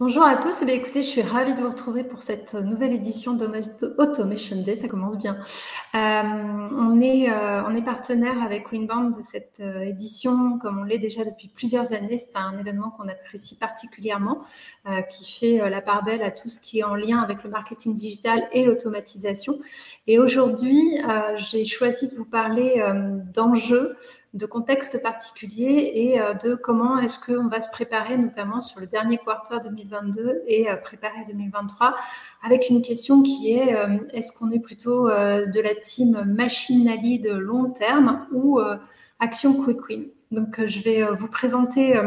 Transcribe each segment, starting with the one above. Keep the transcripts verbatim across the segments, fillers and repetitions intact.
Bonjour à tous, bien, écoutez, je suis ravie de vous retrouver pour cette nouvelle édition d'Automation Day, ça commence bien. Euh, on, est, euh, on est partenaire avec Winbound de cette euh, édition, comme on l'est déjà depuis plusieurs années. C'est un événement qu'on apprécie particulièrement, euh, qui fait euh, la part belle à tout ce qui est en lien avec le marketing digital et l'automatisation. Et aujourd'hui, euh, j'ai choisi de vous parler euh, d'enjeux, de contexte particulier et de comment est-ce qu'on va se préparer, notamment sur le dernier quarter deux mille vingt-deux et préparer deux mille vingt-trois, avec une question qui est, est-ce qu'on est plutôt de la team machine-ali de long terme ou action quick win? Donc, je vais vous présenter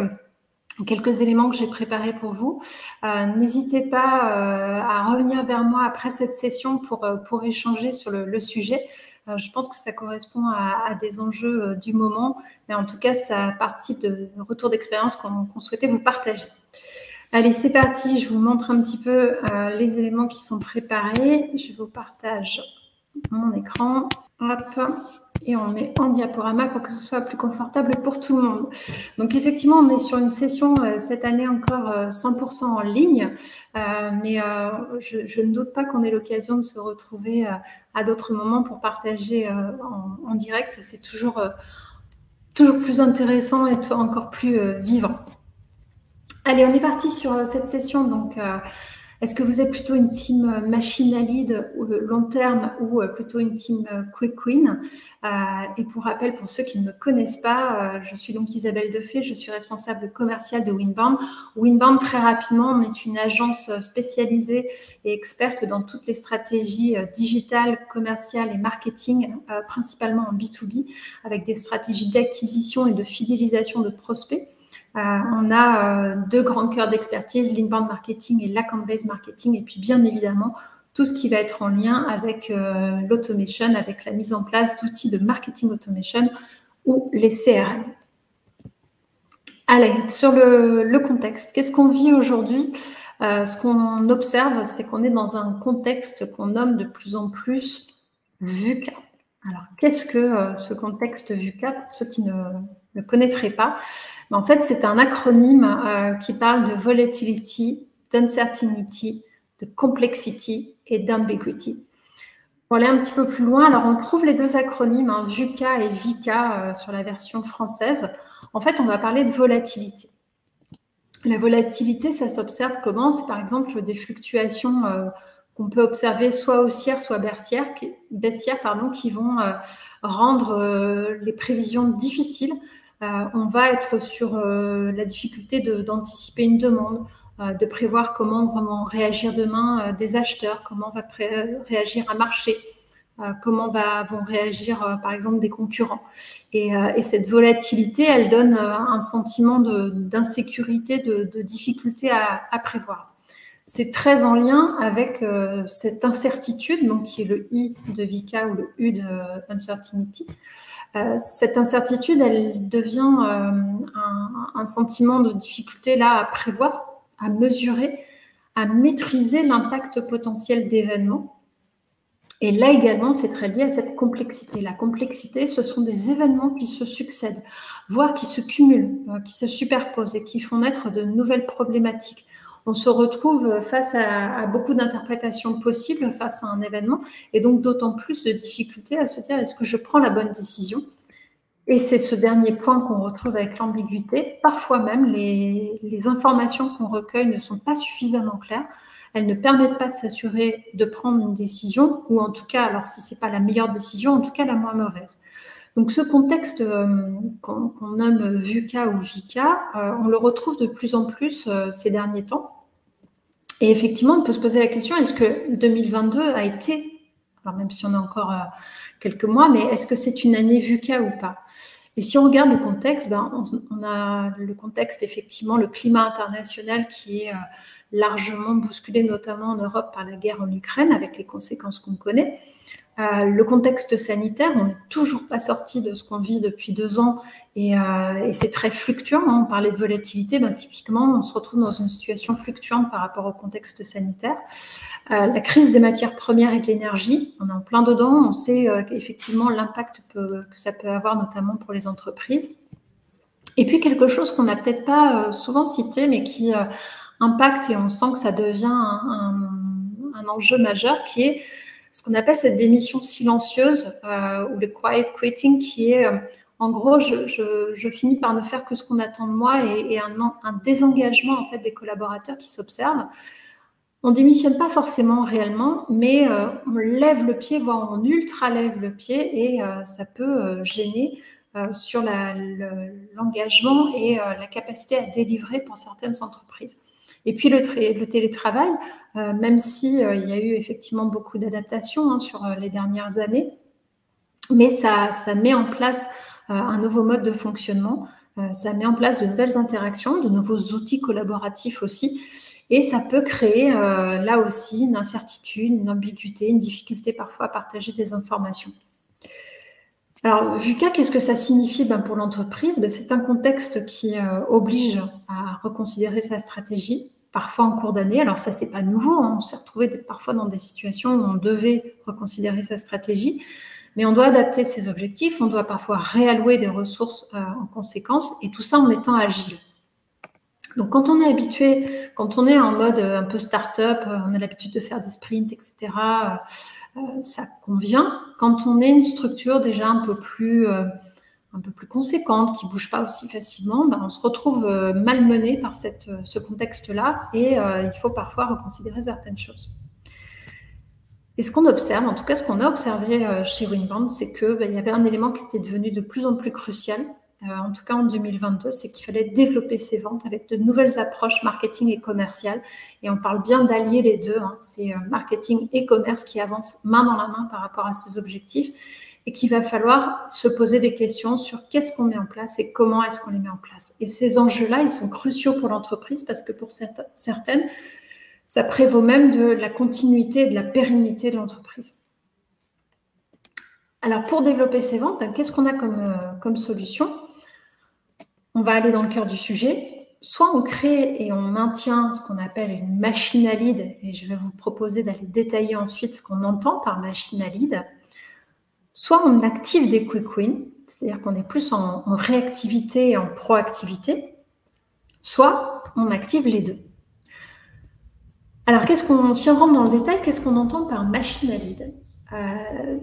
quelques éléments que j'ai préparés pour vous. Euh, N'hésitez pas euh, à revenir vers moi après cette session pour, euh, pour échanger sur le, le sujet. Euh, je pense que ça correspond à, à des enjeux euh, du moment, mais en tout cas, ça participe de retour d'expérience qu'on qu'on souhaitait vous partager. Allez, c'est parti. Je vous montre un petit peu euh, les éléments qui sont préparés. Je vous partage mon écran. Hop. Et on met en diaporama pour que ce soit plus confortable pour tout le monde. Donc effectivement, on est sur une session euh, cette année encore euh, cent pour cent en ligne, euh, mais euh, je, je ne doute pas qu'on ait l'occasion de se retrouver euh, à d'autres moments pour partager euh, en, en direct. C'est toujours, euh, toujours plus intéressant et encore plus euh, vivant. Allez, on est parti sur euh, cette session. Donc, euh, est-ce que vous êtes plutôt une team machine à lead ou long terme ou plutôt une team quick win? euh, Et pour rappel, pour ceux qui ne me connaissent pas, euh, je suis donc Isabelle Defay, je suis responsable commerciale de Winbound. Winbound, très rapidement, on est une agence spécialisée et experte dans toutes les stratégies euh, digitales, commerciales et marketing, euh, principalement en B deux B, avec des stratégies d'acquisition et de fidélisation de prospects. Euh, on a euh, deux grands cœurs d'expertise, l'inbound marketing et l'account-based marketing, et puis bien évidemment tout ce qui va être en lien avec euh, l'automation, avec la mise en place d'outils de marketing automation ou les C R M. Allez, sur le, le contexte, qu'est-ce qu'on vit aujourd'hui? euh, Ce qu'on observe, c'est qu'on est dans un contexte qu'on nomme de plus en plus VUCA. Alors, qu'est-ce que euh, ce contexte VUCA, pour ceux qui ne ne connaîtrait pas? Mais en fait, c'est un acronyme euh, qui parle de volatility, d'uncertainty, de complexity et d'ambiguity. Pour aller un petit peu plus loin, alors on trouve les deux acronymes, hein, VUCA et VICA euh, sur la version française. En fait, on va parler de volatilité. La volatilité, ça s'observe comment? C'est par exemple des fluctuations euh, qu'on peut observer soit haussières, soit baissières, qui, baissières, pardon, qui vont euh, rendre euh, les prévisions difficiles. Euh, on va être sur euh, la difficulté d'anticiper une demande, euh, de prévoir comment vont réagir demain euh, des acheteurs, comment va réagir un marché, euh, comment va, vont réagir euh, par exemple des concurrents. Et, euh, et cette volatilité, elle donne euh, un sentiment d'insécurité, de, de, de difficulté à, à prévoir. C'est très en lien avec euh, cette incertitude, donc qui est le I de VICA ou le U de uncertainty. Euh, cette incertitude, elle devient euh, un, un sentiment de difficulté là à prévoir, à mesurer, à maîtriser l'impact potentiel d'événements. Et là également, c'est très lié à cette complexité. La complexité, ce sont des événements qui se succèdent, voire qui se cumulent, qui se superposent et qui font naître de nouvelles problématiques. On se retrouve face à, à beaucoup d'interprétations possibles face à un événement et donc d'autant plus de difficultés à se dire est-ce que je prends la bonne décision? Et c'est ce dernier point qu'on retrouve avec l'ambiguïté. Parfois même, les, les informations qu'on recueille ne sont pas suffisamment claires. Elles ne permettent pas de s'assurer de prendre une décision ou en tout cas, alors si ce n'est pas la meilleure décision, en tout cas la moins mauvaise. Donc ce contexte euh, qu'on qu'on nomme VUCA ou VICA, euh, on le retrouve de plus en plus euh, ces derniers temps. Et effectivement, on peut se poser la question, est-ce que deux mille vingt-deux a été, alors même si on a encore euh, quelques mois, mais est-ce que c'est une année VUCA ou pas? Et si on regarde le contexte, ben, on, on a le contexte, effectivement, le climat international qui est euh, largement bousculé, notamment en Europe, par la guerre en Ukraine, avec les conséquences qu'on connaît. Euh, le contexte sanitaire, on n'est toujours pas sorti de ce qu'on vit depuis deux ans et, euh, et c'est très fluctuant. Hein. On parlait de volatilité, ben, typiquement, on se retrouve dans une situation fluctuante par rapport au contexte sanitaire. Euh, la crise des matières premières et de l'énergie, on est en plein dedans. On sait euh, effectivement l'impact que ça peut avoir, notamment pour les entreprises. Et puis, quelque chose qu'on n'a peut-être pas euh, souvent cité, mais qui... Euh, impacte et on sent que ça devient un, un, un enjeu majeur qui est ce qu'on appelle cette démission silencieuse euh, ou le quiet quitting qui est euh, en gros, je, je, je finis par ne faire que ce qu'on attend de moi et, et un, un désengagement en fait, des collaborateurs qui s'observent. On ne démissionne pas forcément réellement, mais euh, on lève le pied, voire on ultra-lève le pied et euh, ça peut euh, gêner euh, sur la, le, l'engagement et euh, la capacité à délivrer pour certaines entreprises. Et puis le, le télétravail, euh, même si euh, il y a eu effectivement beaucoup d'adaptations hein, sur euh, les dernières années, mais ça, ça met en place euh, un nouveau mode de fonctionnement, euh, ça met en place de nouvelles interactions, de nouveaux outils collaboratifs aussi, et ça peut créer euh, là aussi une incertitude, une ambiguïté, une difficulté parfois à partager des informations. Alors, VUCA, qu'est-ce que ça signifie ben, pour l'entreprise ben, c'est un contexte qui euh, oblige à reconsidérer sa stratégie, parfois en cours d'année. Alors ça, c'est pas nouveau, hein. On s'est retrouvé parfois dans des situations où on devait reconsidérer sa stratégie, mais on doit adapter ses objectifs, on doit parfois réallouer des ressources euh, en conséquence, et tout ça en étant agile. Donc, quand on est habitué, quand on est en mode un peu start-up, on a l'habitude de faire des sprints, et cetera, ça convient. Quand on est une structure déjà un peu plus, un peu plus conséquente, qui ne bouge pas aussi facilement, ben on se retrouve malmené par cette, ce contexte-là et il faut parfois reconsidérer certaines choses. Et ce qu'on observe, en tout cas ce qu'on a observé chez Winbound, c'est qu'il ben, y avait un élément qui était devenu de plus en plus crucial. Euh, en tout cas en deux mille vingt-deux, c'est qu'il fallait développer ses ventes avec de nouvelles approches marketing et commerciales. Et on parle bien d'allier les deux, hein. C'est euh, marketing et commerce qui avancent main dans la main par rapport à ses objectifs et qu'il va falloir se poser des questions sur qu'est-ce qu'on met en place et comment est-ce qu'on les met en place. Et ces enjeux-là, ils sont cruciaux pour l'entreprise parce que pour cette, certaines, ça prévaut même de la continuité et de la pérennité de l'entreprise. Alors, pour développer ses ventes, ben, qu'est-ce qu'on a comme, euh, comme solution ? On va aller dans le cœur du sujet. Soit on crée et on maintient ce qu'on appelle une machine à lead, et je vais vous proposer d'aller détailler ensuite ce qu'on entend par machine à lead. Soit on active des quick wins, c'est-à-dire qu'on est plus en, en réactivité et en proactivité. Soit on active les deux. Alors, qu'est-ce qu'on, si on rentre dans le détail, qu'est-ce qu'on entend par machine à lead ? euh,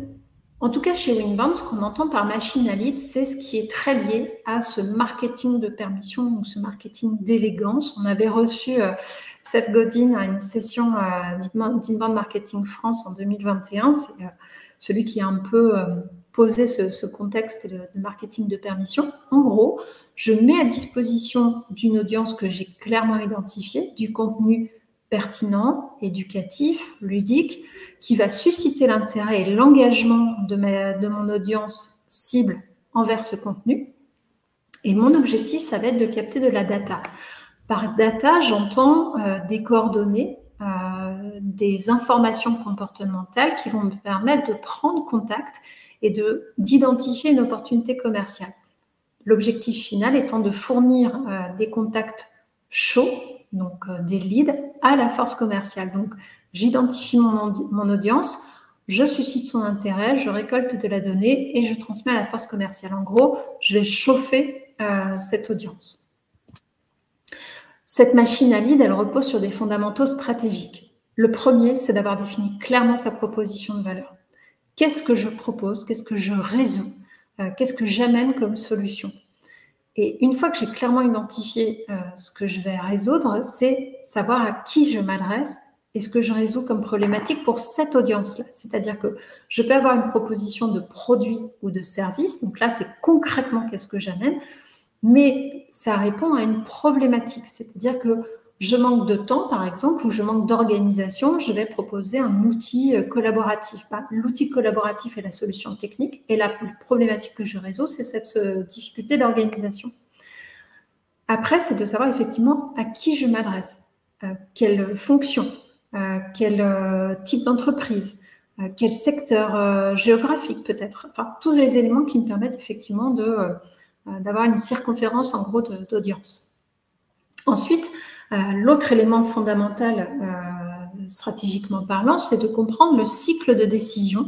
En tout cas, chez Winbound, ce qu'on entend par machine à lead, c'est ce qui est très lié à ce marketing de permission ou ce marketing d'élégance. On avait reçu euh, Seth Godin à une session euh, d'Inbound Marketing France en deux mille vingt et un. C'est euh, celui qui a un peu euh, posé ce, ce contexte de, de marketing de permission. En gros, je mets à disposition d'une audience que j'ai clairement identifiée du contenu pertinent, éducatif, ludique, qui va susciter l'intérêt et l'engagement de, ma, de mon audience cible envers ce contenu. Et mon objectif, ça va être de capter de la data. Par data, j'entends euh, des coordonnées, euh, des informations comportementales qui vont me permettre de prendre contact et de, d'identifier une opportunité commerciale. L'objectif final étant de fournir euh, des contacts chauds, donc euh, des leads, à la force commerciale. Donc, j'identifie mon, mon audience, je suscite son intérêt, je récolte de la donnée et je transmets à la force commerciale. En gros, je vais chauffer euh, cette audience. Cette machine à lead, elle repose sur des fondamentaux stratégiques. Le premier, c'est d'avoir défini clairement sa proposition de valeur. Qu'est-ce que je propose? Qu'est-ce que je résous? euh, Qu'est-ce que j'amène comme solution? Et une fois que j'ai clairement identifié euh, ce que je vais résoudre, c'est savoir à qui je m'adresse et ce que je résous comme problématique pour cette audience-là. C'est-à-dire que je peux avoir une proposition de produit ou de service, donc là, c'est concrètement qu'est-ce que j'amène, mais ça répond à une problématique. C'est-à-dire que je manque de temps, par exemple, ou je manque d'organisation, je vais proposer un outil collaboratif. Bah, l'outil collaboratif est la solution technique, et la problématique que je résous, c'est cette euh, difficulté d'organisation. Après, c'est de savoir effectivement à qui je m'adresse, euh, quelle fonction, euh, quel euh, type d'entreprise, euh, quel secteur euh, géographique peut-être, enfin, tous les éléments qui me permettent effectivement de, euh, d'avoir une circonférence, en gros, de, d'audience. Ensuite, Euh, l'autre élément fondamental, euh, stratégiquement parlant, c'est de comprendre le cycle de décision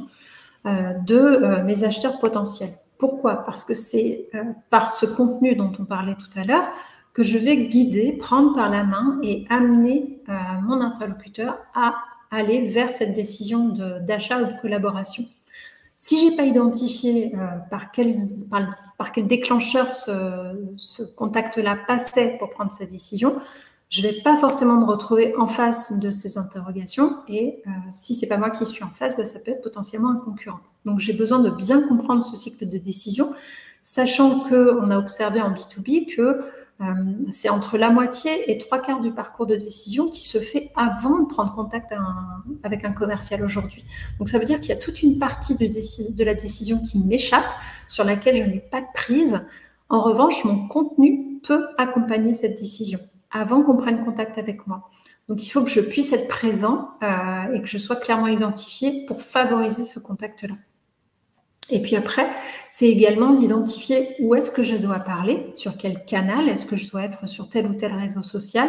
euh, de euh, mes acheteurs potentiels. Pourquoi ? Parce que c'est euh, par ce contenu dont on parlait tout à l'heure que que je vais guider, prendre par la main et amener euh, mon interlocuteur à aller vers cette décision d'achat ou de collaboration. Si je n'ai pas identifié euh, par, quel, par, par quel déclencheur ce, ce contact-là passait pour prendre sa décision, je ne vais pas forcément me retrouver en face de ces interrogations. Et euh, si ce n'est pas moi qui suis en face, ben, ça peut être potentiellement un concurrent. Donc, j'ai besoin de bien comprendre ce cycle de décision, sachant qu'on a observé en B deux B que euh, c'est entre la moitié et trois quarts du parcours de décision qui se fait avant de prendre contact un, avec un commercial aujourd'hui. Donc, ça veut dire qu'il y a toute une partie de, de la décision qui m'échappe, sur laquelle je n'ai pas de prise. En revanche, mon contenu peut accompagner cette décision avant qu'on prenne contact avec moi. Donc, il faut que je puisse être présent euh, et que je sois clairement identifiée pour favoriser ce contact-là. Et puis après, c'est également d'identifier où est-ce que je dois parler, sur quel canal, est-ce que je dois être sur tel ou tel réseau social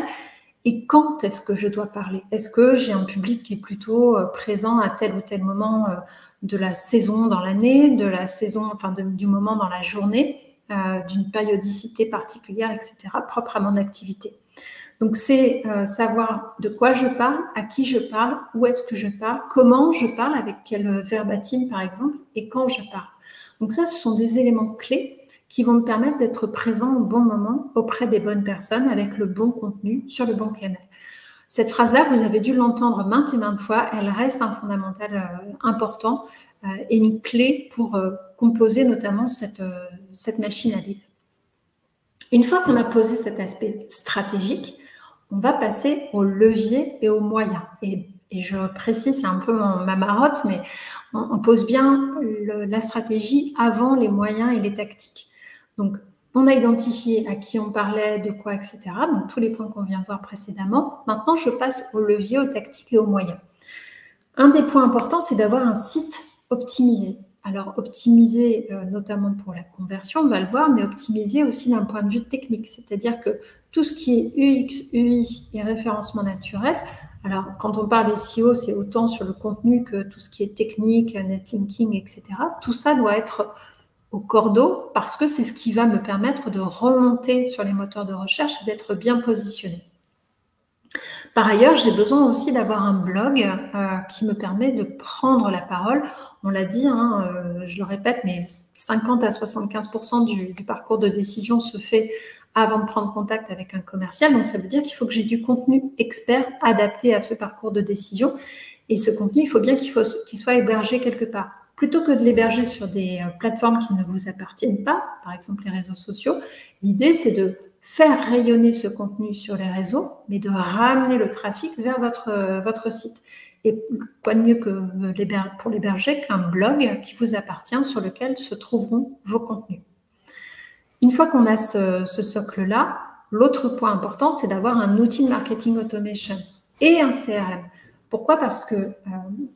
et quand est-ce que je dois parler. Est-ce que j'ai un public qui est plutôt présent à tel ou tel moment de la saison dans l'année, de la saison, enfin de, du moment dans la journée, euh, d'une périodicité particulière, et cetera, propre à mon activité. Donc, c'est euh, savoir de quoi je parle, à qui je parle, où est-ce que je parle, comment je parle, avec quel verbatim par exemple, et quand je parle. Donc ça, ce sont des éléments clés qui vont me permettre d'être présent au bon moment auprès des bonnes personnes avec le bon contenu sur le bon canal. Cette phrase-là, vous avez dû l'entendre maintes et maintes fois, elle reste un fondamental euh, important euh, et une clé pour euh, composer notamment cette, euh, cette machine à lead. Une fois qu'on a posé cet aspect stratégique, on va passer aux leviers et aux moyens. Et, et je précise, c'est un peu mon, ma marotte, mais on, on pose bien le, la stratégie avant les moyens et les tactiques. Donc, on a identifié à qui on parlait, de quoi, et cetera. Donc, tous les points qu'on vient de voir précédemment. Maintenant, je passe aux leviers, aux tactiques et aux moyens. Un des points importants, c'est d'avoir un site optimisé. Alors, optimiser, euh, notamment pour la conversion, on va le voir, mais optimiser aussi d'un point de vue technique. C'est-à-dire que tout ce qui est U X, U I et référencement naturel, alors quand on parle des S E O, c'est autant sur le contenu que tout ce qui est technique, netlinking, et cetera. Tout ça doit être au cordeau parce que c'est ce qui va me permettre de remonter sur les moteurs de recherche et d'être bien positionné. Par ailleurs, j'ai besoin aussi d'avoir un blog euh, qui me permet de prendre la parole. On l'a dit, hein, euh, je le répète, mais cinquante à soixante-quinze pour cent du, du parcours de décision se fait avant de prendre contact avec un commercial. Donc, ça veut dire qu'il faut que j'ai du contenu expert adapté à ce parcours de décision. Et ce contenu, il faut bien qu'il qu'il soit hébergé quelque part. Plutôt que de l'héberger sur des euh, plateformes qui ne vous appartiennent pas, par exemple les réseaux sociaux, l'idée, c'est de faire rayonner ce contenu sur les réseaux, mais de ramener le trafic vers votre, votre site. Et quoi de mieux que pour l'héberger qu'un blog qui vous appartient, sur lequel se trouveront vos contenus. Une fois qu'on a ce, ce socle-là, l'autre point important, c'est d'avoir un outil de marketing automation et un C R M. Pourquoi? Parce que euh,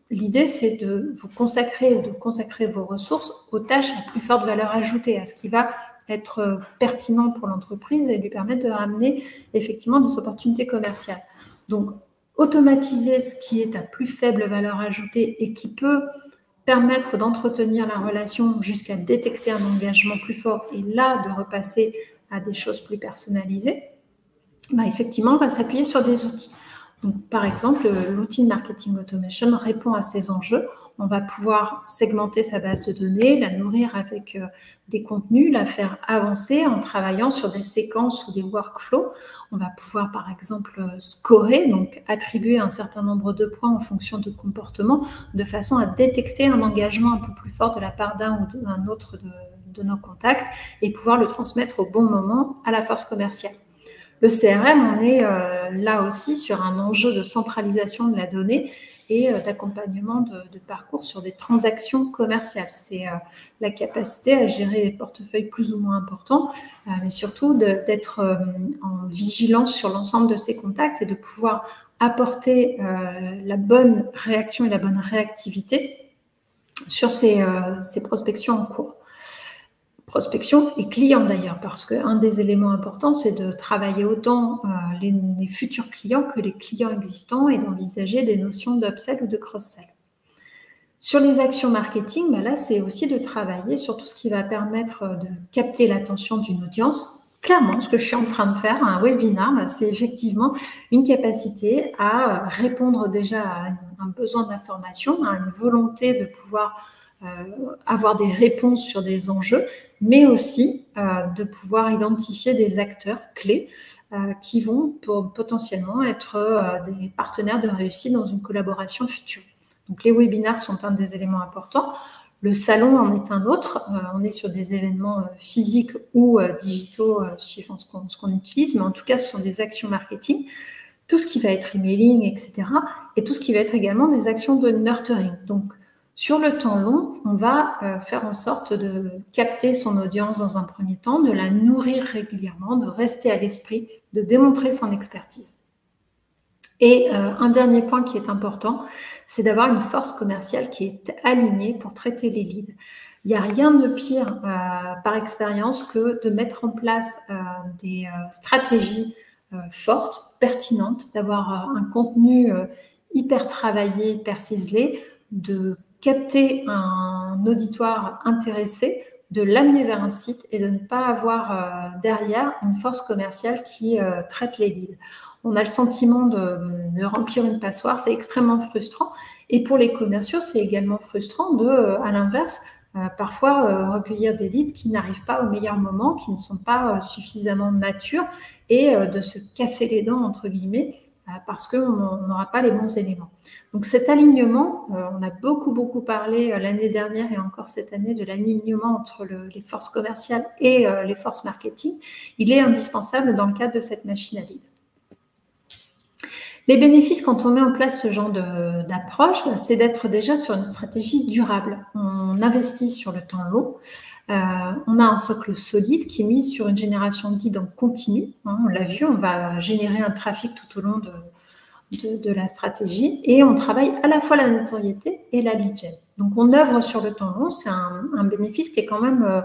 l'idée, c'est de vous consacrer, de consacrer vos ressources aux tâches à plus forte valeur ajoutée, à ce qui va être pertinent pour l'entreprise et lui permettre de ramener effectivement des opportunités commerciales. Donc, automatiser ce qui est à plus faible valeur ajoutée et qui peut permettre d'entretenir la relation jusqu'à détecter un engagement plus fort et là, de repasser à des choses plus personnalisées, bah, effectivement, on va s'appuyer sur des outils. Donc, par exemple, l'outil de marketing automation répond à ces enjeux. On va pouvoir segmenter sa base de données, la nourrir avec euh, des contenus, la faire avancer en travaillant sur des séquences ou des workflows. On va pouvoir, par exemple, scorer, donc attribuer un certain nombre de points en fonction de comportement, de façon à détecter un engagement un peu plus fort de la part d'un ou d'un autre de, de nos contacts et pouvoir le transmettre au bon moment à la force commerciale. Le C R M, on est euh, là aussi sur un enjeu de centralisation de la donnée et euh, d'accompagnement de, de parcours sur des transactions commerciales. C'est euh, la capacité à gérer des portefeuilles plus ou moins importants, euh, mais surtout d'être euh, en vigilance sur l'ensemble de ces contacts et de pouvoir apporter euh, la bonne réaction et la bonne réactivité sur ces, euh, ces prospections en cours. Prospection et client d'ailleurs, parce qu'un des éléments importants, c'est de travailler autant euh, les, les futurs clients que les clients existants et d'envisager des notions d'upsell ou de cross-sell. Sur les actions marketing, bah là, c'est aussi de travailler sur tout ce qui va permettre de capter l'attention d'une audience, clairement, ce que je suis en train de faire, un webinar, c'est effectivement une capacité à répondre déjà à un besoin d'information, à une volonté de pouvoir euh, avoir des réponses sur des enjeux, mais aussi euh, de pouvoir identifier des acteurs clés euh, qui vont pour, potentiellement être euh, des partenaires de réussite dans une collaboration future. Donc, les webinars sont un des éléments importants. Le salon en est un autre. Euh, on est sur des événements euh, physiques ou euh, digitaux, euh, suivant ce qu'on ce qu'on utilise, mais en tout cas, ce sont des actions marketing. Tout ce qui va être emailing, et cetera. Et tout ce qui va être également des actions de nurturing. Donc, sur le temps long, on va euh, faire en sorte de capter son audience dans un premier temps, de la nourrir régulièrement, de rester à l'esprit, de démontrer son expertise. Et euh, un dernier point qui est important, c'est d'avoir une force commerciale qui est alignée pour traiter les leads. Il n'y a rien de pire euh, par expérience que de mettre en place euh, des euh, stratégies euh, fortes, pertinentes, d'avoir euh, un contenu euh, hyper travaillé, hyper ciselé, de capter un auditoire intéressé, de l'amener vers un site et de ne pas avoir euh, derrière une force commerciale qui euh, traite les leads. On a le sentiment de, de remplir une passoire, c'est extrêmement frustrant. Et pour les commerciaux, c'est également frustrant de, à l'inverse, euh, parfois euh, recueillir des leads qui n'arrivent pas au meilleur moment, qui ne sont pas euh, suffisamment matures et euh, de se casser les dents, entre guillemets, euh, parce qu'on n'aura pas les bons éléments. Donc cet alignement, euh, on a beaucoup, beaucoup parlé euh, l'année dernière et encore cette année de l'alignement entre le, les forces commerciales et euh, les forces marketing. Il est indispensable dans le cadre de cette machine à lead. Les bénéfices quand on met en place ce genre d'approche, c'est d'être déjà sur une stratégie durable. On investit sur le temps long, euh, on a un socle solide qui mise sur une génération de leads en continu. Hein, on l'a vu, on va générer un trafic tout au long de, de, de la stratégie et on travaille à la fois la notoriété et la lead gen. Donc, on œuvre sur le temps long, c'est un, un bénéfice qui est quand même euh,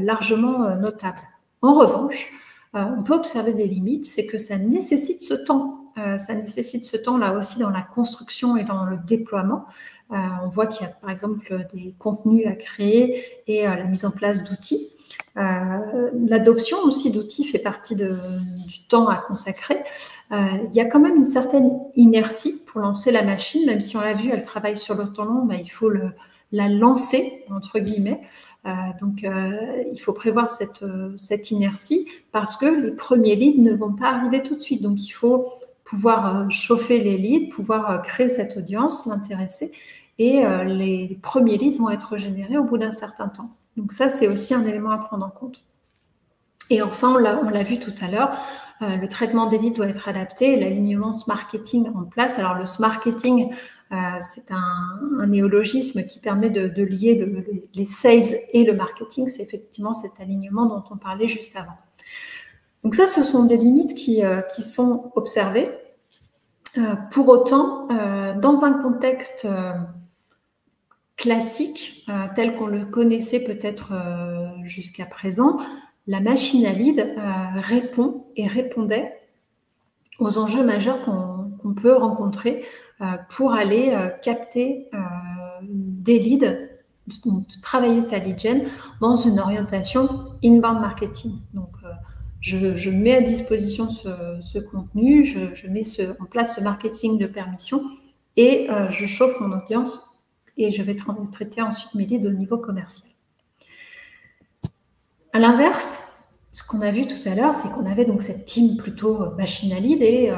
largement euh, notable. En revanche, euh, on peut observer des limites, c'est que ça nécessite ce temps. Euh, ça nécessite ce temps là aussi dans la construction et dans le déploiement. Euh, on voit qu'il y a par exemple des contenus à créer et euh, la mise en place d'outils. Euh, l'adoption aussi d'outils fait partie de, du temps à consacrer. Euh, il y a quand même une certaine inertie pour lancer la machine, même si on l'a vu, elle travaille sur le temps long, bah, il faut le, la lancer, entre guillemets. Euh, donc, euh, il faut prévoir cette, euh, cette inertie parce que les premiers leads ne vont pas arriver tout de suite. Donc, il faut pouvoir chauffer les leads, pouvoir créer cette audience, l'intéresser. Et les premiers leads vont être générés au bout d'un certain temps. Donc ça, c'est aussi un élément à prendre en compte. Et enfin, on l'a vu tout à l'heure, le traitement des leads doit être adapté et l'alignement S M A R T-Marketing en place. Alors le S M A R T-Marketing, c'est un, un néologisme qui permet de, de lier le, les sales et le marketing. C'est effectivement cet alignement dont on parlait juste avant. Donc ça, ce sont des limites qui, euh, qui sont observées. Euh, pour autant, euh, dans un contexte euh, classique, euh, tel qu'on le connaissait peut-être euh, jusqu'à présent, la machine à lead euh, répond et répondait aux enjeux majeurs qu'on qu'on peut rencontrer euh, pour aller euh, capter euh, des leads, donc travailler sa lead gen dans une orientation inbound marketing. Donc, euh, Je, je mets à disposition ce, ce contenu, je, je mets ce, en place ce marketing de permission et euh, je chauffe mon audience et je vais tra traiter ensuite mes leads au niveau commercial. À l'inverse, ce qu'on a vu tout à l'heure, c'est qu'on avait donc cette team plutôt machine à lead et euh,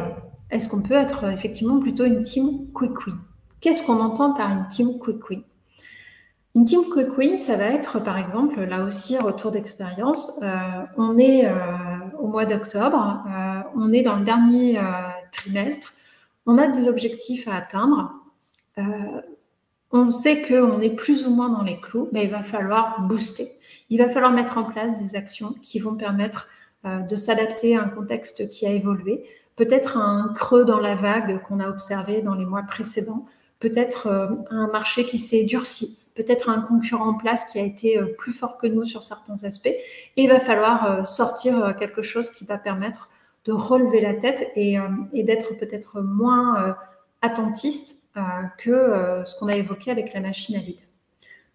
est-ce qu'on peut être effectivement plutôt une team quick win? Qu'est-ce qu'on entend par une team quick win? Une team quick win, ça va être, par exemple, là aussi, retour d'expérience. Euh, on est euh, au mois d'octobre, euh, on est dans le dernier euh, trimestre, on a des objectifs à atteindre, euh, on sait qu'on est plus ou moins dans les clous, mais il va falloir booster. Il va falloir mettre en place des actions qui vont permettre euh, de s'adapter à un contexte qui a évolué, peut-être un creux dans la vague qu'on a observé dans les mois précédents, peut-être euh, un marché qui s'est durci, peut-être un concurrent en place qui a été plus fort que nous sur certains aspects. Et il va falloir sortir quelque chose qui va permettre de relever la tête et, et d'être peut-être moins attentiste que ce qu'on a évoqué avec la machine à lead.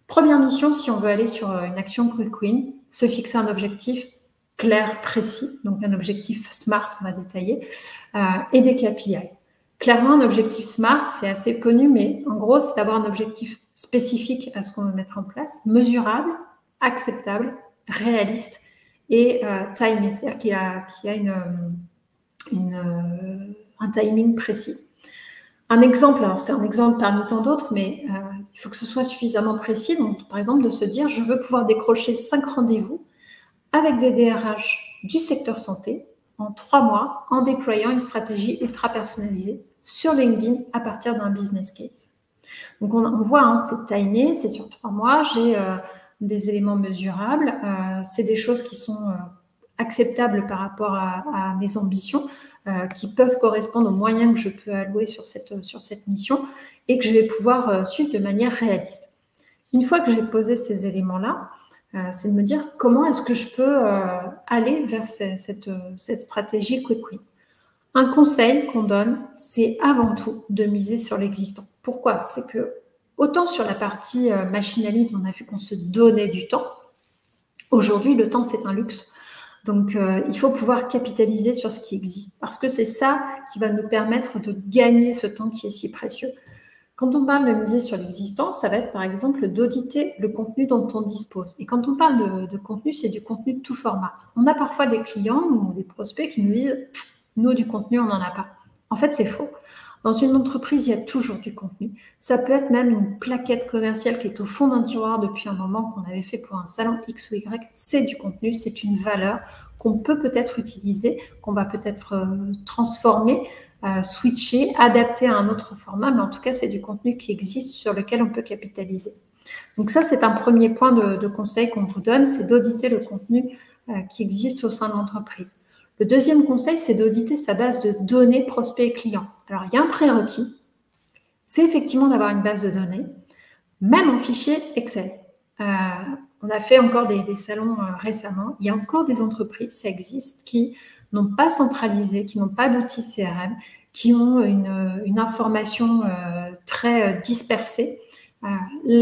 Première mission, si on veut aller sur une action quick win, se fixer un objectif clair, précis, donc un objectif SMART, on va détailler, euh, et des K P I. Clairement, un objectif SMART, c'est assez connu, mais en gros, c'est d'avoir un objectif spécifique à ce qu'on veut mettre en place, mesurable, acceptable, réaliste et euh, timé, c'est-à-dire qu'il a, qu'il a une, une, un timing précis. Un exemple, alors c'est un exemple parmi tant d'autres, mais euh, il faut que ce soit suffisamment précis. Donc, par exemple, de se dire, je veux pouvoir décrocher cinq rendez-vous avec des D R H du secteur santé en trois mois en déployant une stratégie ultra personnalisée sur LinkedIn à partir d'un business case. Donc, on, on voit, hein, c'est timé, c'est sur trois mois, j'ai euh, des éléments mesurables, euh, c'est des choses qui sont euh, acceptables par rapport à, à mes ambitions, euh, qui peuvent correspondre aux moyens que je peux allouer sur cette, sur cette mission et que je vais pouvoir euh, suivre de manière réaliste. Une fois que j'ai posé ces éléments-là, Euh, c'est de me dire comment est-ce que je peux euh, aller vers cette, cette, cette stratégie quick win. Un conseil qu'on donne, c'est avant tout de miser sur l'existant. Pourquoi? C'est que autant sur la partie euh, machine-à-lead, on a vu qu'on se donnait du temps. Aujourd'hui, le temps, c'est un luxe. Donc, euh, il faut pouvoir capitaliser sur ce qui existe parce que c'est ça qui va nous permettre de gagner ce temps qui est si précieux. Quand on parle de miser sur l'existant, ça va être par exemple d'auditer le contenu dont on dispose. Et quand on parle de, de contenu, c'est du contenu de tout format. On a parfois des clients ou des prospects qui nous disent « nous, du contenu, on n'en a pas ». En fait, c'est faux. Dans une entreprise, il y a toujours du contenu. Ça peut être même une plaquette commerciale qui est au fond d'un tiroir depuis un moment qu'on avait fait pour un salon X ou Y. C'est du contenu, c'est une valeur qu'on peut peut-être utiliser, qu'on va peut-être euh, transformer, Euh, switcher, adapter à un autre format, mais en tout cas, c'est du contenu qui existe sur lequel on peut capitaliser. Donc ça, c'est un premier point de, de conseil qu'on vous donne, c'est d'auditer le contenu euh, qui existe au sein de l'entreprise. Le deuxième conseil, c'est d'auditer sa base de données prospects et clients. Alors, il y a un prérequis, c'est effectivement d'avoir une base de données, même en fichier Excel. Euh, on a fait encore des, des salons euh, récemment, il y a encore des entreprises, ça existe, qui n'ont pas centralisé, qui n'ont pas d'outils C R M, qui ont une, une information euh, très dispersée. Euh,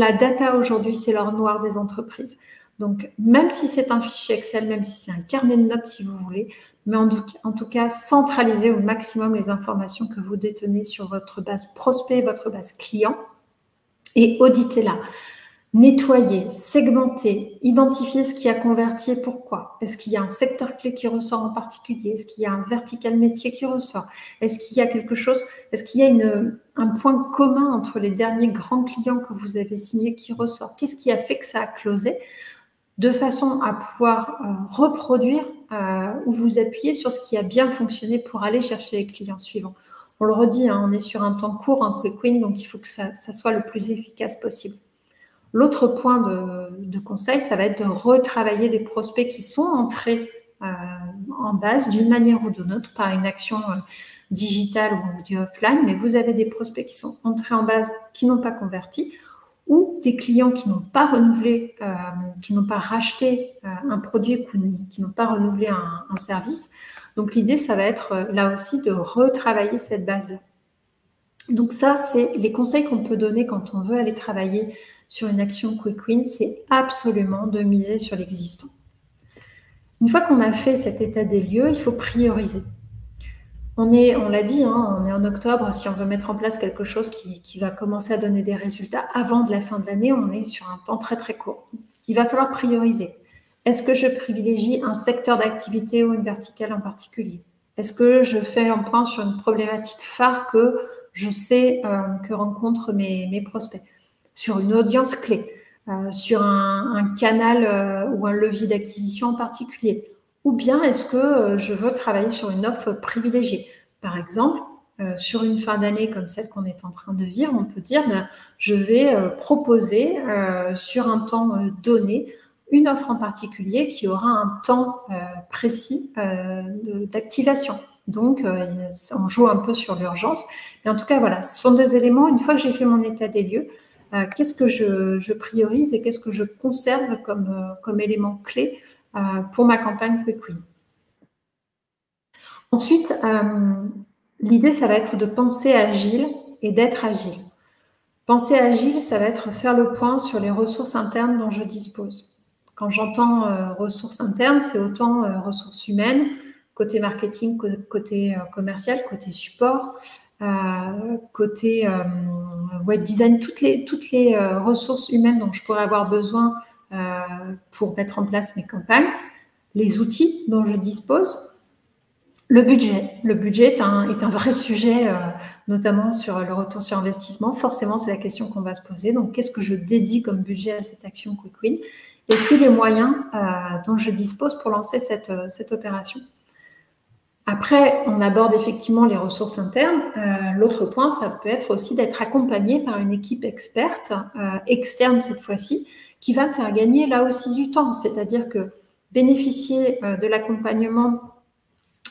la data aujourd'hui, c'est l'or noir des entreprises. Donc, même si c'est un fichier Excel, même si c'est un carnet de notes, si vous voulez, mais en tout, en tout cas, centralisez au maximum les informations que vous détenez sur votre base prospect, votre base client, et auditez-la. Nettoyer, segmenter, identifier ce qui a converti et pourquoi. Est-ce qu'il y a un secteur clé qui ressort en particulier? Est-ce qu'il y a un vertical métier qui ressort? Est-ce qu'il y a quelque chose? Est-ce qu'il y a une, un point commun entre les derniers grands clients que vous avez signés qui ressort? Qu'est-ce qui a fait que ça a closé? De façon à pouvoir euh, reproduire euh, ou vous appuyer sur ce qui a bien fonctionné pour aller chercher les clients suivants. On le redit, hein, on est sur un temps court, un quick win, donc il faut que ça, ça soit le plus efficace possible. L'autre point de, de conseil, ça va être de retravailler des prospects qui sont entrés euh, en base d'une manière ou d'une autre par une action euh, digitale ou du offline, mais vous avez des prospects qui sont entrés en base qui n'ont pas converti ou des clients qui n'ont pas renouvelé, euh, qui n'ont pas racheté euh, un produit ou qui n'ont pas renouvelé un, un service. Donc, l'idée, ça va être là aussi de retravailler cette base-là. Donc, ça, c'est les conseils qu'on peut donner quand on veut aller travailler sur une action quick win, c'est absolument de miser sur l'existant. Une fois qu'on a fait cet état des lieux, il faut prioriser. On est, on l'a dit, hein, on est en octobre, si on veut mettre en place quelque chose qui, qui va commencer à donner des résultats avant de la fin de l'année, on est sur un temps très très court. Il va falloir prioriser. Est-ce que je privilégie un secteur d'activité ou une verticale en particulier? Est-ce que je fais un point sur une problématique phare que je sais euh, que rencontrent mes, mes prospects? Sur une audience clé, euh, sur un, un canal euh, ou un levier d'acquisition en particulier? Ou bien est-ce que euh, je veux travailler sur une offre privilégiée? Par exemple, euh, sur une fin d'année comme celle qu'on est en train de vivre, on peut dire ben, je vais euh, proposer euh, sur un temps euh, donné une offre en particulier qui aura un temps euh, précis euh, d'activation. Donc, euh, on joue un peu sur l'urgence. Mais en tout cas, voilà, ce sont des éléments, une fois que j'ai fait mon état des lieux, Euh, qu'est-ce que je, je priorise et qu'est-ce que je conserve comme, euh, comme élément clé euh, pour ma campagne quick win. Ensuite, euh, l'idée, ça va être de penser agile et d'être agile. Penser agile, ça va être faire le point sur les ressources internes dont je dispose. Quand j'entends euh, ressources internes, c'est autant euh, ressources humaines, côté marketing, côté euh, commercial, côté support, euh, côté euh, web design, toutes les, toutes les euh, ressources humaines dont je pourrais avoir besoin euh, pour mettre en place mes campagnes, les outils dont je dispose. Le budget. Le budget est un, est un vrai sujet, euh, notamment sur le retour sur investissement. Forcément, c'est la question qu'on va se poser. Donc, qu'est-ce que je dédie comme budget à cette action Quick Win? Et puis, les moyens euh, dont je dispose pour lancer cette, cette opération. Après, on aborde effectivement les ressources internes. Euh, l'autre point, ça peut être aussi d'être accompagné par une équipe experte, euh, externe cette fois-ci, qui va me faire gagner là aussi du temps. C'est-à-dire que bénéficier euh, de l'accompagnement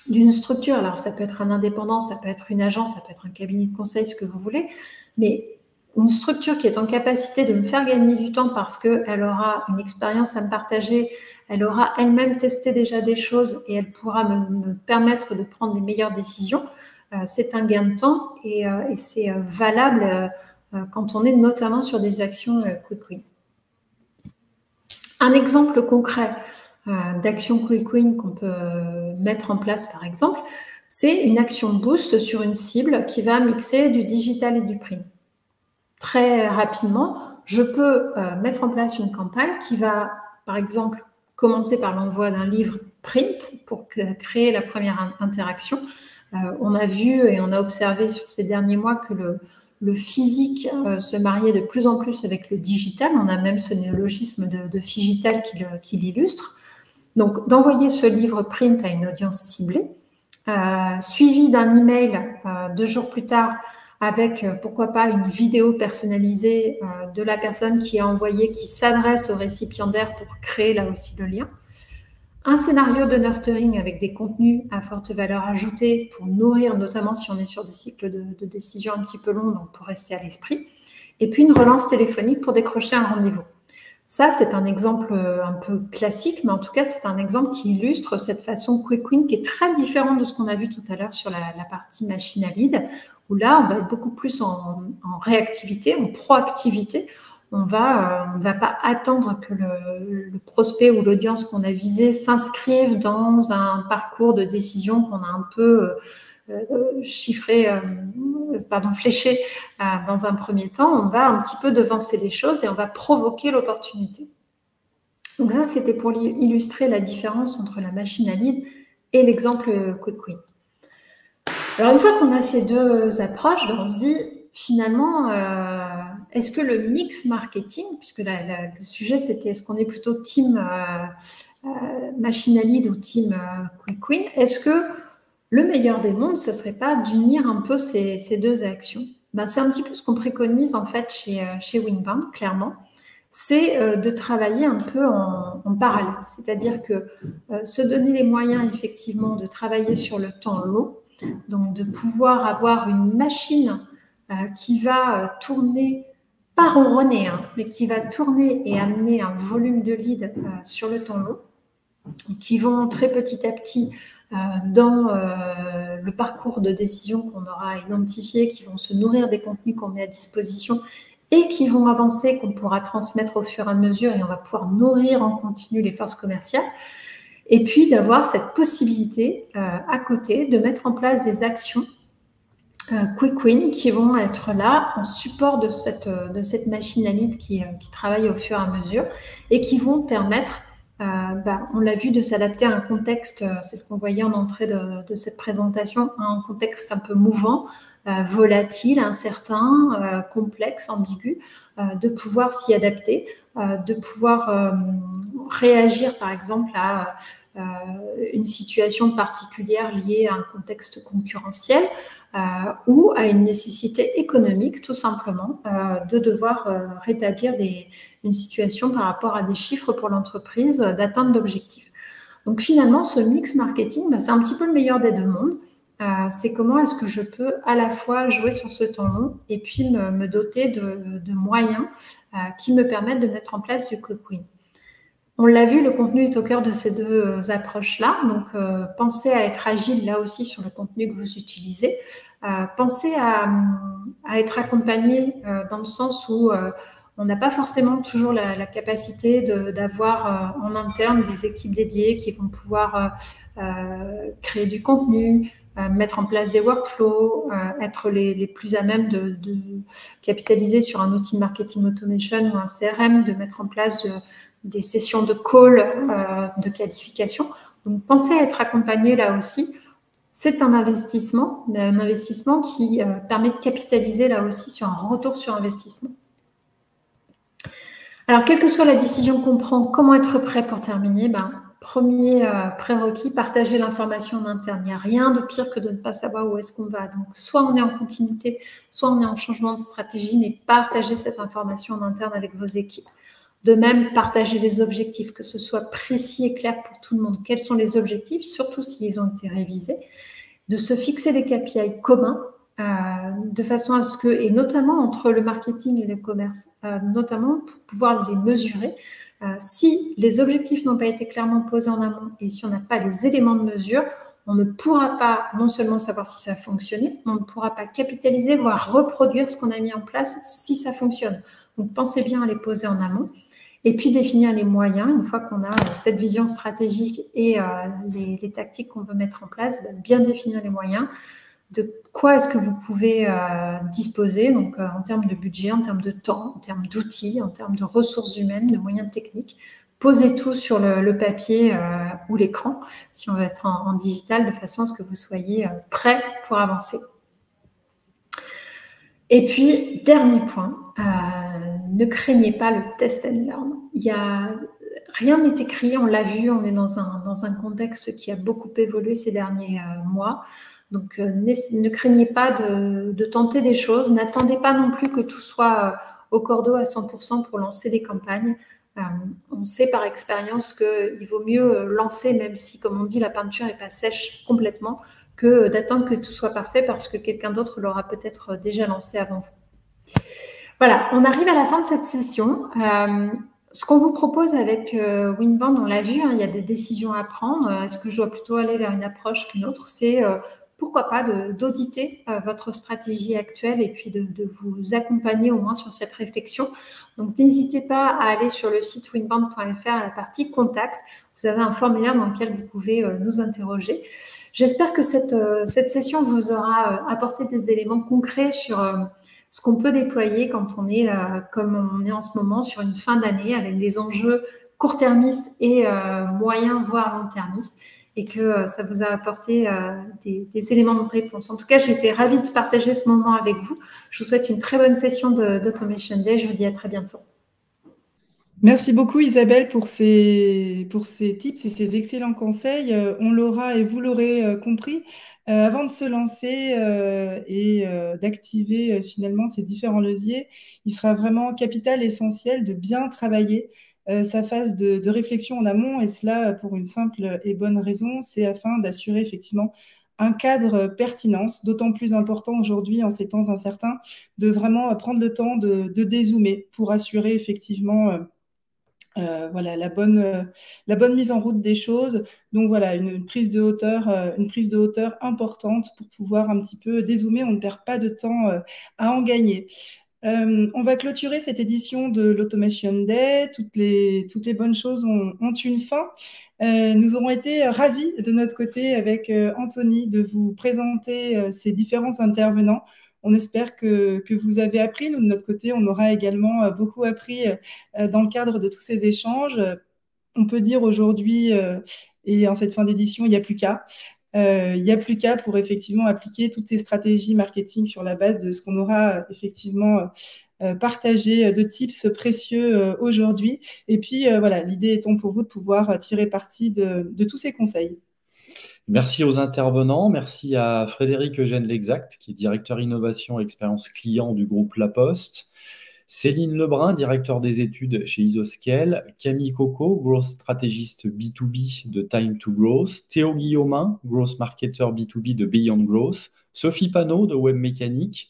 d'une structure, alors ça peut être un indépendant, ça peut être une agence, ça peut être un cabinet de conseil, ce que vous voulez, mais une structure qui est en capacité de me faire gagner du temps parce qu'elle aura une expérience à me partager, elle aura elle-même testé déjà des choses et elle pourra me, me permettre de prendre les meilleures décisions, euh, c'est un gain de temps et, euh, et c'est euh, valable euh, quand on est notamment sur des actions euh, Quick Win. Un exemple concret d'action Quick Win qu'on peut mettre en place, par exemple, c'est une action boost sur une cible qui va mixer du digital et du print. Très rapidement, je peux mettre en place une campagne qui va, par exemple, commencer par l'envoi d'un livre print pour créer la première interaction. On a vu et on a observé sur ces derniers mois que le Le physique euh, se mariait de plus en plus avec le digital. On a même ce néologisme de, de figital qui, le, qui l'illustre. Donc, d'envoyer ce livre print à une audience ciblée, euh, suivi d'un email euh, deux jours plus tard avec, euh, pourquoi pas, une vidéo personnalisée euh, de la personne qui a envoyé, qui s'adresse au récipiendaire pour créer là aussi le lien. Un scénario de nurturing avec des contenus à forte valeur ajoutée pour nourrir, notamment si on est sur des cycles de, de décision un petit peu longs, donc pour rester à l'esprit. Et puis, une relance téléphonique pour décrocher un rendez-vous. Ça, c'est un exemple un peu classique, mais en tout cas, c'est un exemple qui illustre cette façon Quick Win qui est très différente de ce qu'on a vu tout à l'heure sur la, la partie machine à lead, où là, on va être beaucoup plus en, en réactivité, en proactivité. On va, euh, ne va pas attendre que le, le prospect ou l'audience qu'on a visée s'inscrive dans un parcours de décision qu'on a un peu euh, chiffré, euh, pardon, fléché euh, dans un premier temps. On va un petit peu devancer les choses et on va provoquer l'opportunité. Donc ça, c'était pour illustrer la différence entre la machine à lead et l'exemple Quick Win. Alors, une fois qu'on a ces deux approches, on se dit finalement… Euh, Est-ce que le mix marketing, puisque la, la, le sujet c'était est-ce qu'on est plutôt team euh, euh, machine à lead ou team euh, Quick Win, est-ce que le meilleur des mondes, ce ne serait pas d'unir un peu ces, ces deux actions? Ben, c'est un petit peu ce qu'on préconise en fait chez, chez Winbound, clairement. C'est euh, de travailler un peu en, en parallèle, c'est-à-dire que euh, se donner les moyens effectivement de travailler sur le temps long, donc de pouvoir avoir une machine euh, qui va euh, tourner pas ronronner, hein, mais qui va tourner et amener un volume de leads euh, sur le temps long, qui vont entrer petit à petit euh, dans euh, le parcours de décision qu'on aura identifié, qui vont se nourrir des contenus qu'on met à disposition et qui vont avancer, qu'on pourra transmettre au fur et à mesure et on va pouvoir nourrir en continu les forces commerciales. Et puis d'avoir cette possibilité euh, à côté de mettre en place des actions Euh, Quick Win qui vont être là en support de cette, de cette machine à lead qui, qui travaille au fur et à mesure et qui vont permettre, euh, bah, on l'a vu, de s'adapter à un contexte, c'est ce qu'on voyait en entrée de, de cette présentation, un contexte un peu mouvant, euh, volatile, incertain, euh, complexe, ambigu, euh, de pouvoir s'y adapter, euh, de pouvoir euh, réagir par exemple à euh, une situation particulière liée à un contexte concurrentiel, Euh, ou à une nécessité économique, tout simplement, euh, de devoir euh, rétablir des, une situation par rapport à des chiffres pour l'entreprise, euh, d'atteindre l'objectif. Donc finalement, ce mix marketing, ben, c'est un petit peu le meilleur des deux mondes. Euh, c'est comment est-ce que je peux à la fois jouer sur ce temps long et puis me, me doter de, de moyens euh, qui me permettent de mettre en place du Quick Win. On l'a vu, le contenu est au cœur de ces deux approches-là. Donc, euh, pensez à être agile là aussi sur le contenu que vous utilisez. Euh, pensez à, à être accompagné euh, dans le sens où euh, on n'a pas forcément toujours la, la capacité d'avoir euh, en interne des équipes dédiées qui vont pouvoir euh, euh, créer du contenu, euh, mettre en place des workflows, euh, être les, les plus à même de, de capitaliser sur un outil de marketing automation ou un C R M, de mettre en place de, des sessions de call, euh, de qualification. Donc, pensez à être accompagné là aussi. C'est un investissement, un investissement qui euh, permet de capitaliser là aussi sur un retour sur investissement. Alors, quelle que soit la décision qu'on prend, comment être prêt pour terminer? Ben, premier euh, prérequis, partager l'information en interne. Il n'y a rien de pire que de ne pas savoir où est-ce qu'on va. Donc, soit on est en continuité, soit on est en changement de stratégie, mais partagez cette information en interne avec vos équipes. De même, partagez les objectifs, que ce soit précis et clair pour tout le monde. Quels sont les objectifs, surtout s'ils ont été révisés? De se fixer des K P I communs, Euh, de façon à ce que, et notamment entre le marketing et le commerce, euh, notamment pour pouvoir les mesurer. Euh, si les objectifs n'ont pas été clairement posés en amont et si on n'a pas les éléments de mesure, on ne pourra pas non seulement savoir si ça a fonctionné, mais on ne pourra pas capitaliser, voire reproduire ce qu'on a mis en place si ça fonctionne. Donc, pensez bien à les poser en amont. Et puis, définir les moyens. Une fois qu'on a euh, cette vision stratégique et euh, les, les tactiques qu'on veut mettre en place, ben, bien définir les moyens. De quoi est-ce que vous pouvez euh, disposer, donc euh, en termes de budget, en termes de temps, en termes d'outils, en termes de ressources humaines, de moyens techniques. Posez tout sur le, le papier euh, ou l'écran, si on veut être en, en digital, de façon à ce que vous soyez euh, prêt pour avancer. Et puis, dernier point, euh, ne craignez pas le test and learn. Il y a... Rien n'est écrit, on l'a vu, on est dans un, dans un contexte qui a beaucoup évolué ces derniers euh, mois. Donc, euh, ne, ne craignez pas de, de tenter des choses. N'attendez pas non plus que tout soit euh, au cordeau à cent pour cent pour lancer des campagnes. Euh, on sait par expérience qu'il vaut mieux lancer, même si, comme on dit, la peinture n'est pas sèche complètement, que d'attendre que tout soit parfait parce que quelqu'un d'autre l'aura peut-être déjà lancé avant vous. Voilà, on arrive à la fin de cette session. Euh, Ce qu'on vous propose avec euh, Winbound, on l'a vu, hein, il y a des décisions à prendre. Est-ce que je dois plutôt aller vers une approche qu'une autre? C'est euh, pourquoi pas d'auditer euh, votre stratégie actuelle et puis de, de vous accompagner au moins sur cette réflexion. Donc, n'hésitez pas à aller sur le site winbound point F R à la partie contact. Vous avez un formulaire dans lequel vous pouvez euh, nous interroger. J'espère que cette, euh, cette session vous aura euh, apporté des éléments concrets sur... Euh, ce qu'on peut déployer quand on est, euh, comme on est en ce moment, sur une fin d'année avec des enjeux court-termistes et euh, moyens, voire long-termistes, et que euh, ça vous a apporté euh, des, des éléments de réponse. En tout cas, j'étais ravie de partager ce moment avec vous. Je vous souhaite une très bonne session d'Automation Day. Je vous dis à très bientôt. Merci beaucoup Isabelle pour ces, pour ces tips et ces excellents conseils. On l'aura et vous l'aurez compris, euh, avant de se lancer euh, et euh, d'activer euh, finalement ces différents leviers, il sera vraiment capital essentiel de bien travailler euh, sa phase de, de réflexion en amont, et cela pour une simple et bonne raison, c'est afin d'assurer effectivement un cadre pertinence, d'autant plus important aujourd'hui en ces temps incertains, de vraiment prendre le temps de, de dézoomer pour assurer effectivement euh, Euh, voilà la bonne euh, la bonne mise en route des choses. Donc voilà, une, une prise de hauteur euh, une prise de hauteur importante pour pouvoir un petit peu dézoomer. On ne perd pas de temps euh, à en gagner. Euh, on va clôturer cette édition de l'Automation Day. Toutes les, toutes les bonnes choses ont, ont une fin. Euh, nous aurons été ravis de notre côté avec euh, Anthony de vous présenter euh, ces différents intervenants. On espère que, que vous avez appris. Nous, de notre côté, on aura également beaucoup appris dans le cadre de tous ces échanges. On peut dire aujourd'hui, et en cette fin d'édition, il n'y a plus qu'à. Il n'y a plus qu'à pour effectivement appliquer toutes ces stratégies marketing sur la base de ce qu'on aura effectivement partagé de tips précieux aujourd'hui. Et puis, voilà, l'idée étant pour vous de pouvoir tirer parti de, de tous ces conseils. Merci aux intervenants, merci à Frédéric Eugène-Lexact, qui est directeur innovation et expérience client du groupe La Poste, Céline Lebrun, directeur des études chez IsoScale, Camille Coco, growth stratégiste B deux B de Time to Growth, Théo Guillaumin, growth marketer B deux B de Beyond Growth, Sophie Panot de Webmecanik,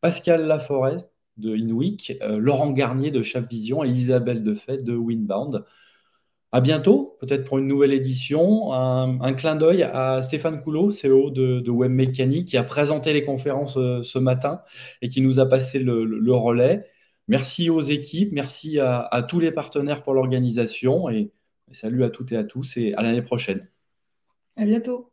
Pascal Laforest de Inwick, euh, Laurent Garnier de Chapvision et Isabelle Defay de Winbound. À bientôt, peut-être pour une nouvelle édition. Un, un clin d'œil à Stéphane Coulot, C E O de, de Webmecanik, qui a présenté les conférences euh, ce matin et qui nous a passé le, le, le relais. Merci aux équipes, merci à, à tous les partenaires pour l'organisation et salut à toutes et à tous et à l'année prochaine. À bientôt.